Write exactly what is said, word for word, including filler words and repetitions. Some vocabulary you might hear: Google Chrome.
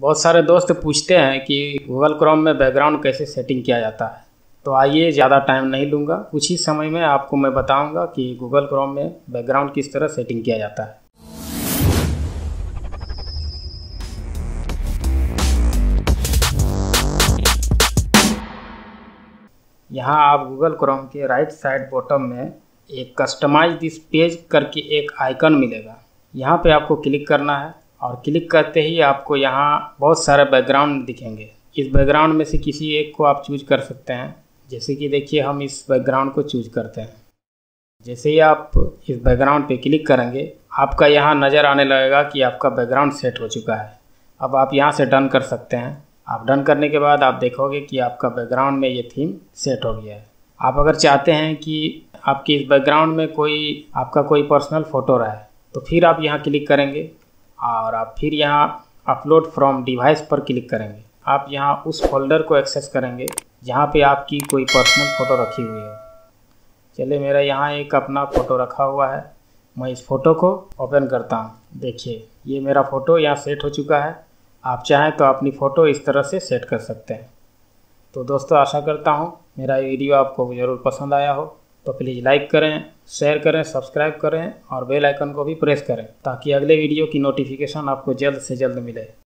बहुत सारे दोस्त पूछते हैं कि गूगल क्रोम में बैकग्राउंड कैसे सेटिंग किया जाता है, तो आइए ज़्यादा टाइम नहीं लूँगा, कुछ ही समय में आपको मैं बताऊँगा कि गूगल क्रोम में बैकग्राउंड किस तरह सेटिंग किया जाता है। यहाँ आप गूगल क्रोम के राइट साइड बॉटम में एक कस्टमाइज दिस पेज करके एक आइकन मिलेगा, यहाँ पे आपको क्लिक करना है और क्लिक करते ही आपको यहाँ बहुत सारे बैकग्राउंड दिखेंगे। इस बैकग्राउंड में से किसी एक को आप चूज कर सकते हैं, जैसे कि देखिए हम इस बैकग्राउंड को चूज करते हैं। जैसे ही आप इस बैकग्राउंड पे क्लिक करेंगे आपका यहाँ नज़र आने लगेगा कि आपका बैकग्राउंड सेट हो चुका है। अब आप यहाँ से डन कर सकते हैं। आप डन करने के बाद आप देखोगे कि आपका बैकग्राउंड में ये थीम सेट हो गया है। आप अगर चाहते हैं कि आपके इस बैकग्राउंड में कोई आपका कोई पर्सनल फ़ोटो रहा है तो फिर आप यहाँ क्लिक करेंगे और आप फिर यहाँ अपलोड फ्रॉम डिवाइस पर क्लिक करेंगे। आप यहाँ उस फोल्डर को एक्सेस करेंगे जहाँ पे आपकी कोई पर्सनल फ़ोटो रखी हुई है। चलिए मेरा यहाँ एक अपना फ़ोटो रखा हुआ है, मैं इस फ़ोटो को ओपन करता हूँ। देखिए ये मेरा फ़ोटो यहाँ सेट हो चुका है। आप चाहें तो अपनी फ़ोटो इस तरह से सेट कर सकते हैं। तो दोस्तों आशा करता हूँ मेरा ये वीडियो आपको ज़रूर पसंद आया हो, तो प्लीज़ लाइक करें, शेयर करें, सब्सक्राइब करें और बेल आइकन को भी प्रेस करें ताकि अगले वीडियो की नोटिफिकेशन आपको जल्द से जल्द मिले।